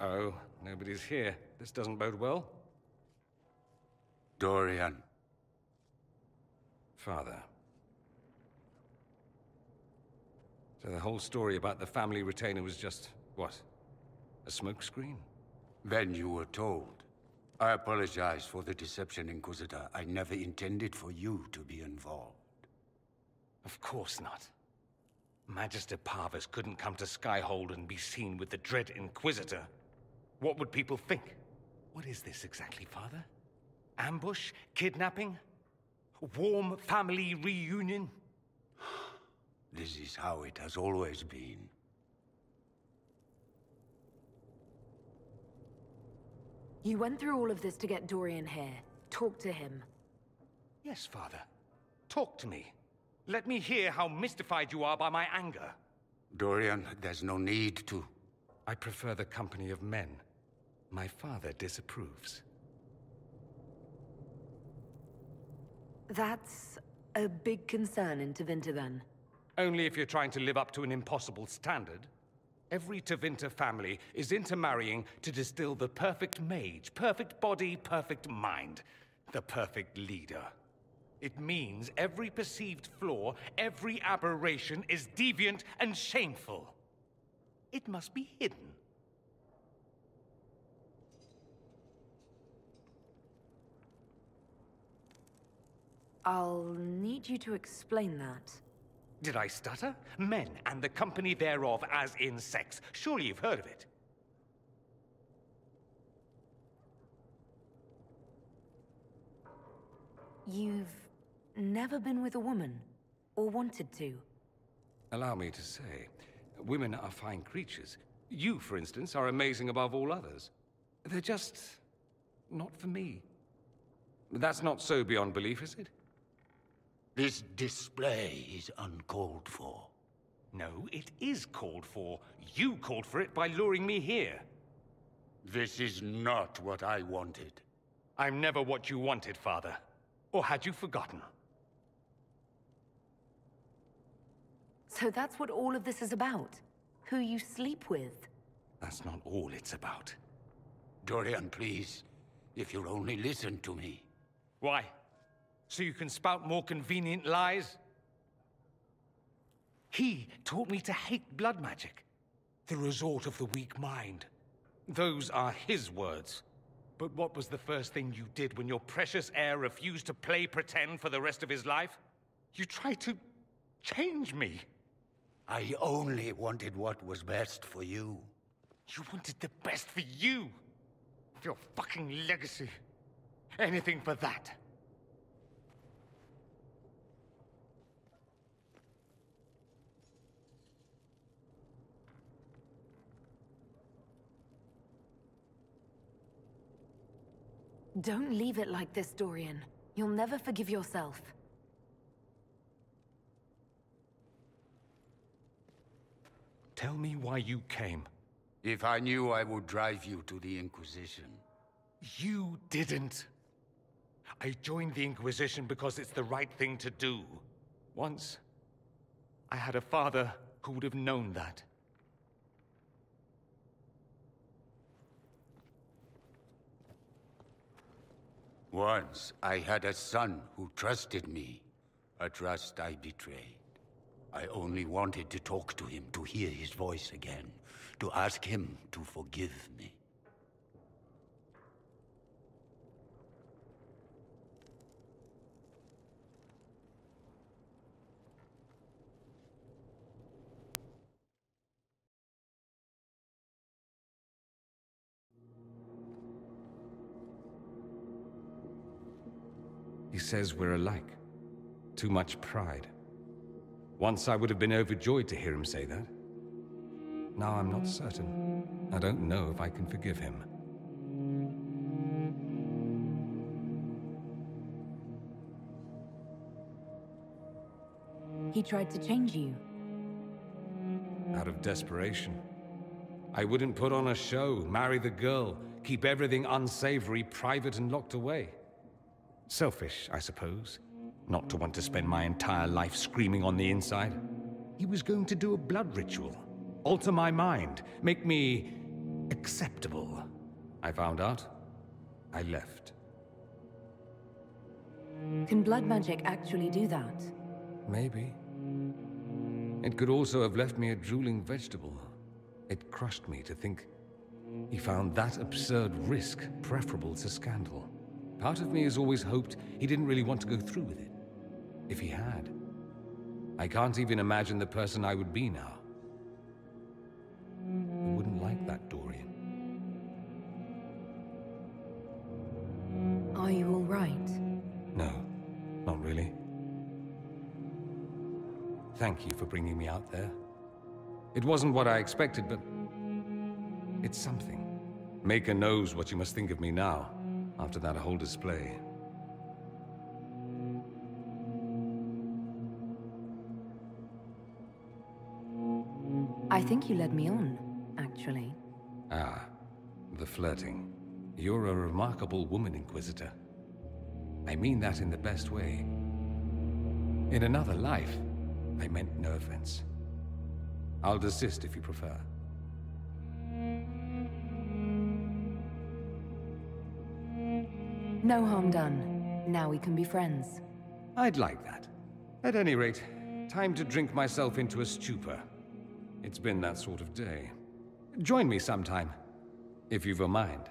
Uh-oh, nobody's here. This doesn't bode well. Dorian. Father. So the whole story about the family retainer was just, what? A smokescreen? Then you were told. I apologize for the deception, Inquisitor. I never intended for you to be involved. Of course not. Magister Pavus couldn't come to Skyhold and be seen with the dread Inquisitor. What would people think? What is this exactly, Father? Ambush? Kidnapping? Warm family reunion? This is how it has always been. You went through all of this to get Dorian here. Talk to him. Yes, Father. Talk to me. Let me hear how mystified you are by my anger. Dorian, there's no need to. I prefer the company of men. My father disapproves. That's a big concern in Tevinter, then. Only if you're trying to live up to an impossible standard. Every Tevinter family is intermarrying to distill the perfect mage, perfect body, perfect mind, the perfect leader. It means every perceived flaw, every aberration is deviant and shameful. It must be hidden. I'll need you to explain that. Did I stutter? Men and the company thereof, as in sex. Surely you've heard of it. You've never been with a woman, or wanted to. Allow me to say, women are fine creatures. You, for instance, are amazing above all others. They're just not for me. That's not so beyond belief, is it? This display is uncalled for. No, it is called for. You called for it by luring me here. This is not what I wanted. I'm never what you wanted, Father. Or had you forgotten? So that's what all of this is about? Who you sleep with? That's not all it's about. Dorian, please. If you'll only listen to me. Why? So you can spout more convenient lies? He taught me to hate blood magic. The resort of the weak mind. Those are his words. But what was the first thing you did when your precious heir refused to play pretend for the rest of his life? You tried to change me. I only wanted what was best for you. You wanted the best for you? Your fucking legacy. Anything for that. Don't leave it like this, Dorian. You'll never forgive yourself. Tell me why you came. If I knew, I would drive you to the Inquisition. You didn't. I joined the Inquisition because it's the right thing to do. Once, I had a father who would have known that. Once, I had a son who trusted me, a trust I betrayed. I only wanted to talk to him, to hear his voice again, to ask him to forgive me. He says we're alike. Too much pride. Once I would have been overjoyed to hear him say that. Now I'm not certain. I don't know if I can forgive him. He tried to change you. Out of desperation. I wouldn't put on a show, marry the girl, keep everything unsavory, private and locked away. Selfish, I suppose, not to want to spend my entire life screaming on the inside. He was going to do a blood ritual, alter my mind, make me acceptable. I found out. I left. Can blood magic actually do that? Maybe. It could also have left me a drooling vegetable. It crushed me to think he found that absurd risk preferable to scandal. Part of me has always hoped he didn't really want to go through with it. If he had, I can't even imagine the person I would be now. I wouldn't like that, Dorian. Are you all right? No, not really. Thank you for bringing me out there. It wasn't what I expected, but it's something. Maker knows what you must think of me now, after that whole display. I think you led me on, actually. Ah, the flirting. You're a remarkable woman, Inquisitor. I mean that in the best way. In another life, I meant no offense. I'll desist if you prefer. No harm done. Now we can be friends. I'd like that. At any rate, time to drink myself into a stupor. It's been that sort of day. Join me sometime, if you've a mind.